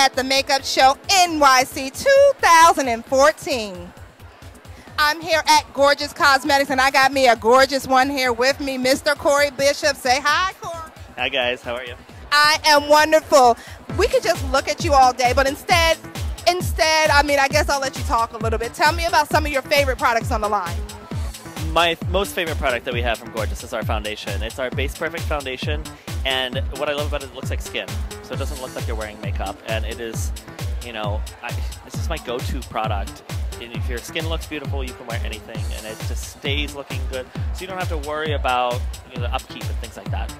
at the Makeup Show NYC 2014. I'm here at Gorgeous Cosmetics, and I got me a gorgeous one here with me, Mr. Corey Bishop. Say hi, Corey. Hi, guys. How are you? I am wonderful. We could just look at you all day, but instead, I mean, I guess I'll let you talk a little bit. Tell me about some of your favorite products on the line. My most favorite product that we have from Gorgeous is our foundation. It's our Base Perfect Foundation, and what I love about it looks like skin. So it doesn't look like you're wearing makeup, and it is, you know, this is my go-to product. And if your skin looks beautiful, you can wear anything, and it just stays looking good. So you don't have to worry about, you know, the upkeep and things like that.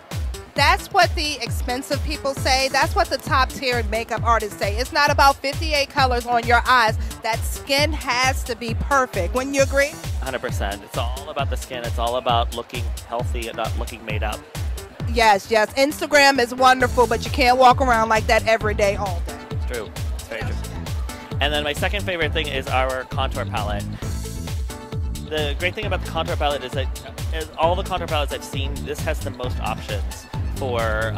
That's what the expensive people say. That's what the top-tiered makeup artists say. It's not about 58 colors on your eyes. That skin has to be perfect. Wouldn't you agree? 100%. It's all about the skin. It's all about looking healthy and not looking made up. Yes, yes. Instagram is wonderful, but you can't walk around like that every day, all day. It's true. It's very true. And then my second favorite thing is our contour palette. The great thing about the contour palette is that all the contour palettes I've seen, this has the most options for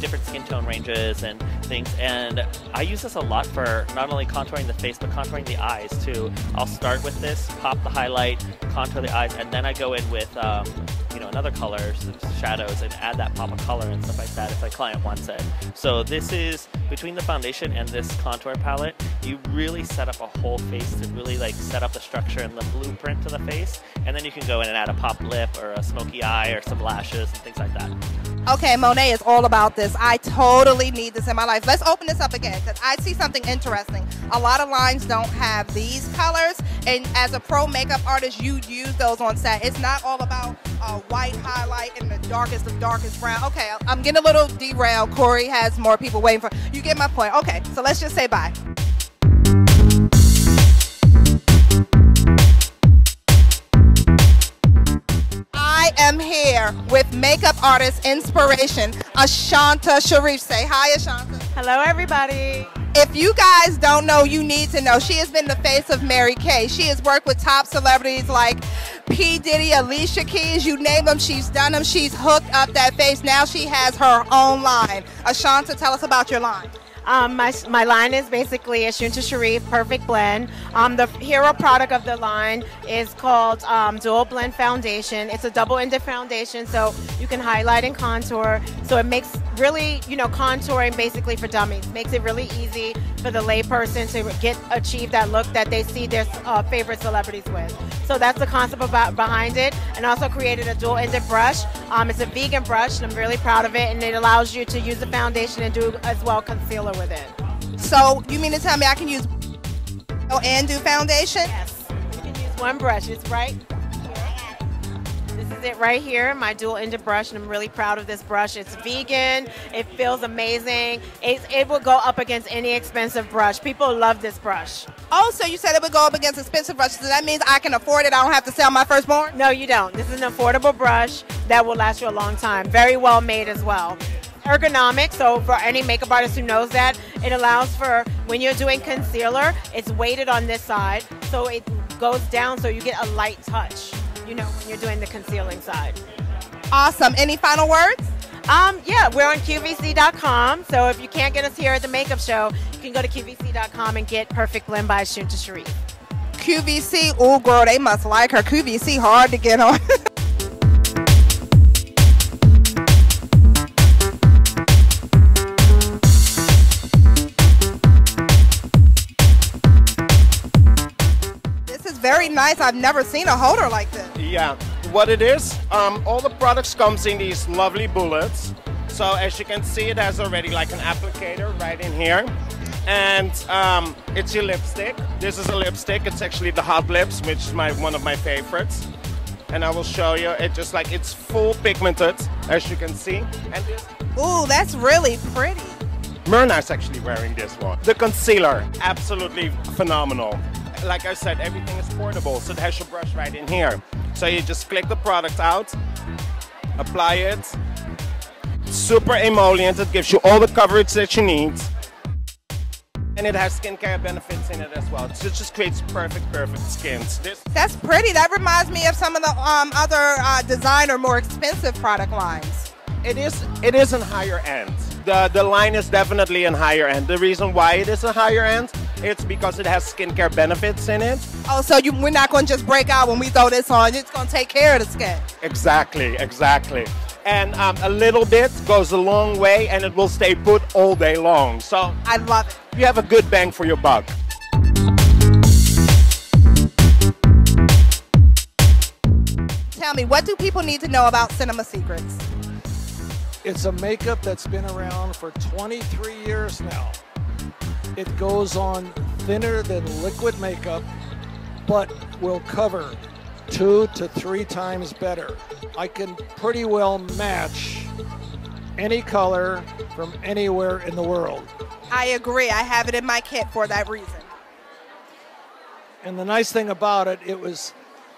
different skin tone ranges and things. And I use this a lot for not only contouring the face, but contouring the eyes too. I'll start with this, pop the highlight, contour the eyes, and then I go in with you know, another color, shadows, and add that pop of color and stuff like that if my client wants it. So this is, between the foundation and this contour palette, you really set up a whole face to really like set up the structure and the blueprint to the face. And then you can go in and add a pop lip or a smoky eye or some lashes and things like that. Okay, Monet is all about this. I totally need this in my life. Let's open this up again, because I see something interesting. A lot of lines don't have these colors, and as a pro makeup artist, you use those on set. It's not all about a white highlight and the darkest of darkest brown. Okay, I'm getting a little derailed. Corey has more people waiting for you. Get my point. Okay, so let's just say bye. I'm here with makeup artist inspiration, Ashunta Sheriff. Say hi, Ashunta. Hello, everybody. If you guys don't know, you need to know. She has been the face of Mary Kay. She has worked with top celebrities like P. Diddy, Alicia Keys, you name them, she's done them. She's hooked up that face. Now she has her own line. Ashunta, tell us about your line. My line is basically Ashunta Sheriff Perfect Blend. The hero product of the line is called Dual Blend Foundation. It's a double-ended foundation, so you can highlight and contour. So it makes really, you know, contouring basically for dummies. Makes it really easy for the layperson to achieve that look that they see their favorite celebrities with. So that's the concept behind it. And also created a dual-ended brush. It's a vegan brush, and I'm really proud of it. And it allows you to use the foundation and do as well concealer with it. So you mean to tell me I can use and do foundation? Yes, you can use one brush. It's right here. This is it right here, my dual-ended brush, and I'm really proud of this brush. It's vegan. It feels amazing. It will go up against any expensive brush. People love this brush. Oh, so you said it would go up against expensive brushes, so that means I can afford it. I don't have to sell my firstborn? No, you don't. This is an affordable brush that will last you a long time. Very well made as well. Ergonomic, so for any makeup artist who knows that, it allows for when you're doing concealer, it's weighted on this side, so it goes down so you get a light touch, you know, when you're doing the concealing side. Awesome. Any final words? Yeah, we're on QVC.com, so if you can't get us here at the Makeup Show, you can go to QVC.com and get Perfect Blend by Ashunta Sheriff. QVC, oh girl, they must like her. QVC, hard to get on. Very nice. I've never seen a holder like this. Yeah, what it is, all the products comes in these lovely bullets. So as you can see, it has already like an applicator right in here. And it's your lipstick. This is a lipstick. It's actually the Hot Lips, which is one of my favorites. And I will show you. It just like, it's full pigmented, as you can see. And this, ooh, that's really pretty. Myrna's actually wearing this one. The concealer, absolutely phenomenal. Like I said, everything is portable, so it has your brush right in here. So you just click the product out, apply it. Super emollient, it gives you all the coverage that you need. And it has skincare benefits in it as well. So it just creates perfect skins. That's pretty. That reminds me of some of the other designer, more expensive product lines. It is an higher end. the line is definitely in higher end. The reason why it is a higher end, it's because it has skincare benefits in it. Oh, so we're not going to just break out when we throw this on. It's going to take care of the skin. Exactly, exactly. And a little bit goes a long way, and it will stay put all day long. So I love it. You have a good bang for your buck. Tell me, what do people need to know about Cinema Secrets? It's a makeup that's been around for 23 years now. It goes on thinner than liquid makeup, but will cover 2 to 3 times better. I can pretty well match any color from anywhere in the world. I agree. I have it in my kit for that reason. And the nice thing about it,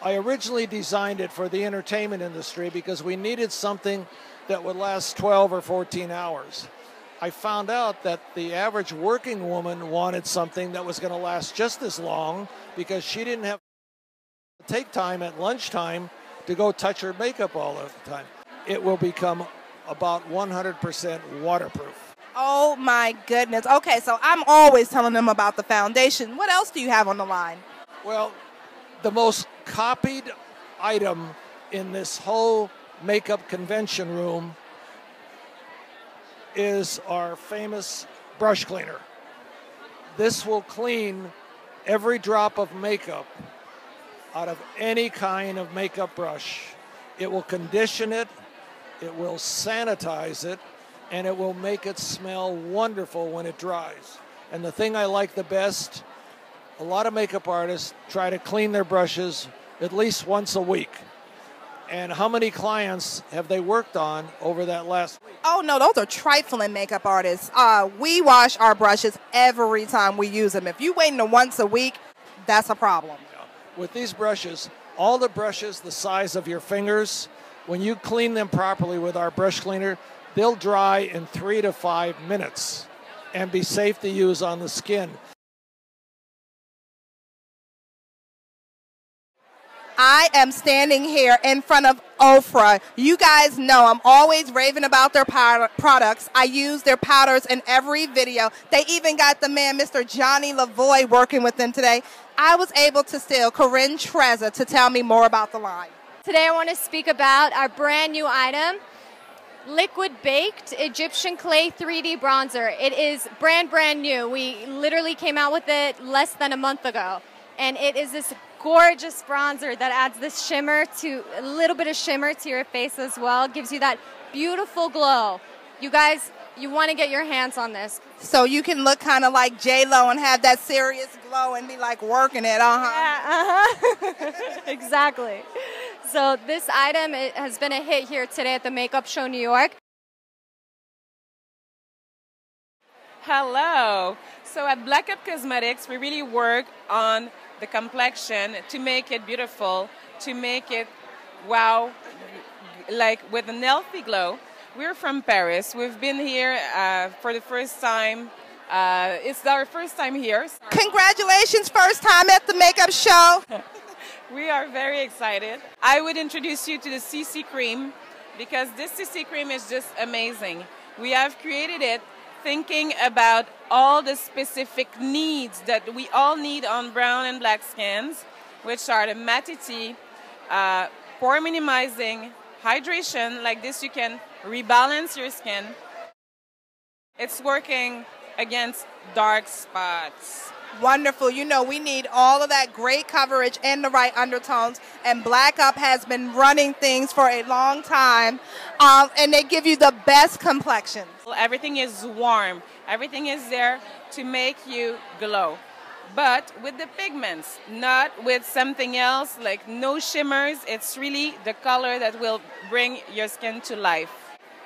I originally designed it for the entertainment industry because we needed something that would last 12 or 14 hours. I found out that the average working woman wanted something that was going to last just as long because she didn't have to take time at lunchtime to go touch her makeup all of the time. It will become about 100% waterproof. Oh my goodness. Okay, so I'm always telling them about the foundation. What else do you have on the line? Well, the most copied item in this whole makeup convention room is our famous brush cleaner. This will clean every drop of makeup out of any kind of makeup brush. It will condition it, it will sanitize it, and it will make it smell wonderful when it dries. And the thing I like the best, a lot of makeup artists try to clean their brushes at least once a week. And how many clients have they worked on over that last week? Oh, no, those are trifling makeup artists. We wash our brushes every time we use them. If you're waiting to once a week, that's a problem. Yeah. With these brushes, all the brushes the size of your fingers, when you clean them properly with our brush cleaner, they'll dry in 3 to 5 minutes and be safe to use on the skin. I am standing here in front of Ofra. You guys know I'm always raving about their products. I use their powders in every video. They even got the man, Mr. Johnny Lavoie, working with them today. I was able to steal Corinne Trezza to tell me more about the line. Today I want to speak about our brand new item, Liquid Baked Egyptian Clay 3D Bronzer. It is brand new. We literally came out with it less than a month ago. And it is this gorgeous bronzer that adds this shimmer to a little bit of shimmer to your face as well. It gives you that beautiful glow. You guys, you want to get your hands on this. So you can look kind of like J-Lo and have that serious glow and be like working it, Exactly. So this item, it has been a hit here today at the Makeup Show New York. Hello. So at Black Up Cosmetics, we really work on the complexion to make it beautiful, to make it wow, like with a healthy glow. We're from Paris. We've been here for the first time. It's our first time here. Congratulations, first time at the Makeup Show. We are very excited. I would introduce you to the CC cream because this CC cream is just amazing. We have created it thinking about all the specific needs that we all need on brown and black skins, which are the matiti, pore minimizing, hydration. Like this, you can rebalance your skin. It's working against dark spots. Wonderful. You know, we need all of that great coverage and the right undertones. And Black Up has been running things for a long time. And they give you the best complexion. Everything is warm. Everything is there to make you glow. But with the pigments, not with something else, like no shimmers. It's really the color that will bring your skin to life.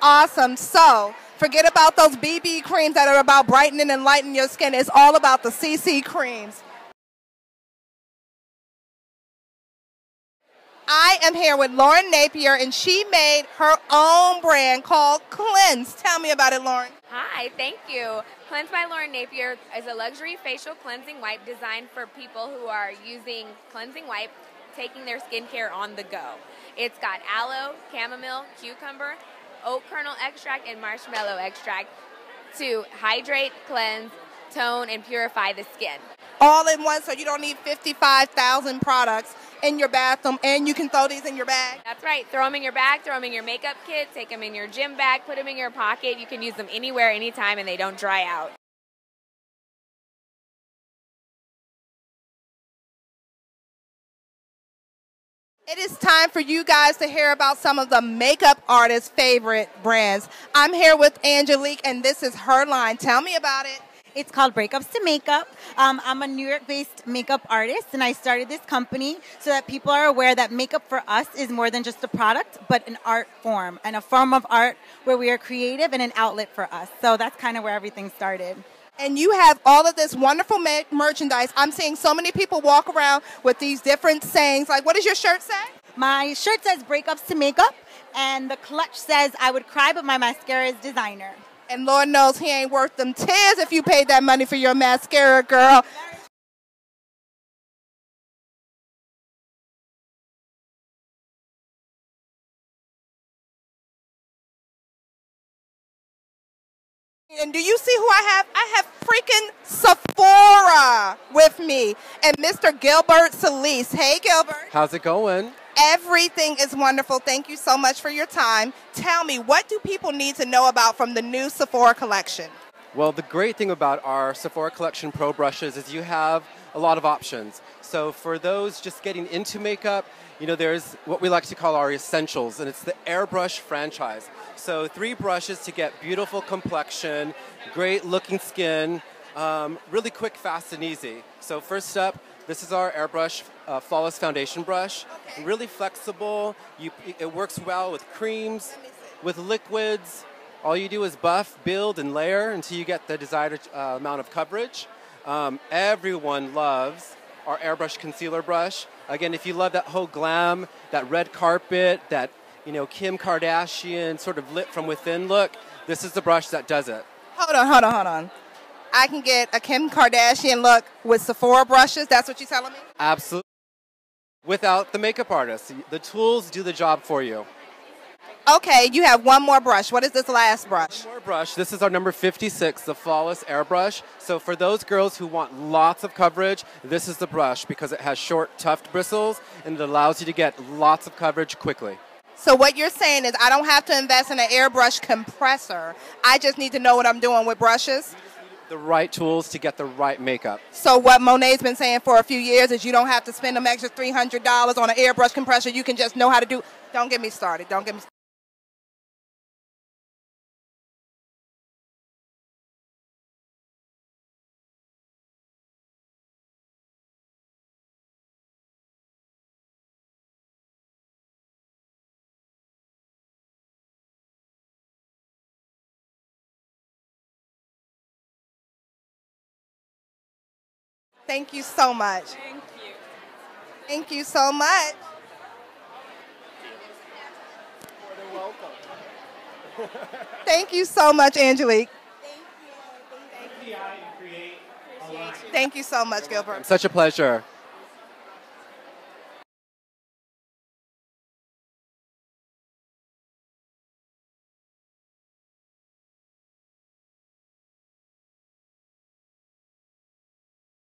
Awesome. So forget about those BB creams that are about brightening and lightening your skin. It's all about the CC creams. I am here with Lauren Napier, and she made her own brand called Cleanse. Tell me about it, Lauren. Hi, thank you. Cleanse by Lauren Napier is a luxury facial cleansing wipe designed for people who are using cleansing wipe, taking their skincare on the go. It's got aloe, chamomile, cucumber, oat kernel extract, and marshmallow extract to hydrate, cleanse, tone, and purify the skin. All in one, so you don't need 55,000 products in your bathroom, and you can throw these in your bag. That's right. Throw them in your bag, throw them in your makeup kit, take them in your gym bag, put them in your pocket. You can use them anywhere, anytime, and they don't dry out. It is time for you guys to hear about some of the makeup artists' favorite brands. I'm here with Angelique, and this is her line. Tell me about it. It's called Breakups to Makeup. I'm a New York-based makeup artist, and I started this company so that people are aware that makeup for us is more than just a product, but an art form, and a form of art where we are creative and an outlet for us. So that's kind of where everything started. And you have all of this wonderful merchandise. I'm seeing so many people walk around with these different sayings. Like, what does your shirt say? My shirt says Breakups to Makeup, and the clutch says I would cry, but my mascara is designer. And Lord knows he ain't worth them tears if you paid that money for your mascara, girl. And do you see who I have? I have freaking Sephora with me and Mr. Gilbert Solis. Hey, Gilbert. How's it going? Everything is wonderful. Thank you so much for your time. Tell me, what do people need to know about from the new Sephora collection? Well, the great thing about our Sephora Collection Pro brushes is you have a lot of options. So for those just getting into makeup, you know, there's what we like to call our essentials, and it's the Airbrush franchise. So 3 brushes to get beautiful complexion, great looking skin, really quick, fast, and easy. So first up, this is our Airbrush Flawless Foundation Brush. Okay. Really flexible. It works well with creams, with liquids. All you do is buff, build, and layer until you get the desired amount of coverage. Everyone loves our Airbrush Concealer Brush. Again, if you love that whole glam, that red carpet, that, you know, Kim Kardashian sort of lit from within look, this is the brush that does it. Hold on. I can get a Kim Kardashian look with Sephora brushes. That's what you're telling me? Absolutely. Without the makeup artist. The tools do the job for you. Okay, you have one more brush. What is this last brush? One more brush. This is our number 56, the Flawless Airbrush. So for those girls who want lots of coverage, this is the brush because it has short, tufted bristles, and it allows you to get lots of coverage quickly. So what you're saying is I don't have to invest in an airbrush compressor. I just need to know what I'm doing with brushes? The right tools to get the right makeup. So what Monet's been saying for a few years is you don't have to spend an extra $300 on an airbrush compressor. You can just know how to do. Don't get me started. Don't get me started. Thank you so much. Thank you. Thank you so much. You're welcome. Thank you so much, Angelique. Thank you. Thank you so much, Gilbert. Such a pleasure.